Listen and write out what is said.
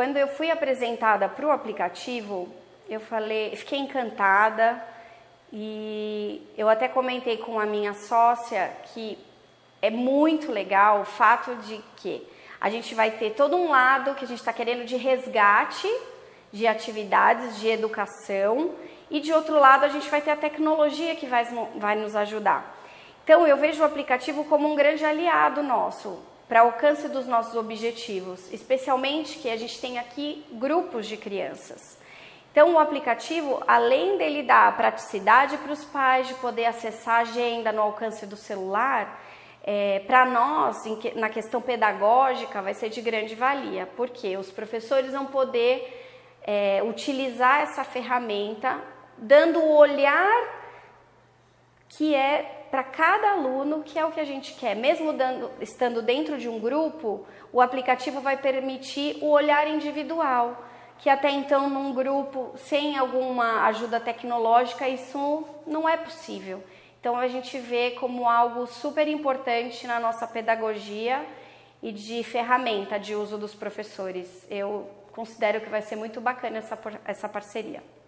Quando eu fui apresentada para o aplicativo, eu falei, fiquei encantada e eu até comentei com a minha sócia que é muito legal o fato de que a gente vai ter todo um lado que a gente está querendo de resgate de atividades, de educação, e de outro lado a gente vai ter a tecnologia que vai nos ajudar. Então eu vejo o aplicativo como um grande aliado nosso para alcance dos nossos objetivos, especialmente que a gente tem aqui grupos de crianças. Então o aplicativo, além dele dar a praticidade para os pais de poder acessar a agenda no alcance do celular, para nós, na questão pedagógica, vai ser de grande valia, porque os professores vão poder utilizar essa ferramenta, dando o olhar que é para cada aluno, que é o que a gente quer. Mesmo estando dentro de um grupo, o aplicativo vai permitir o olhar individual, que até então num grupo, sem alguma ajuda tecnológica, isso não é possível. Então a gente vê como algo super importante na nossa pedagogia e de ferramenta de uso dos professores. Eu considero que vai ser muito bacana essa parceria.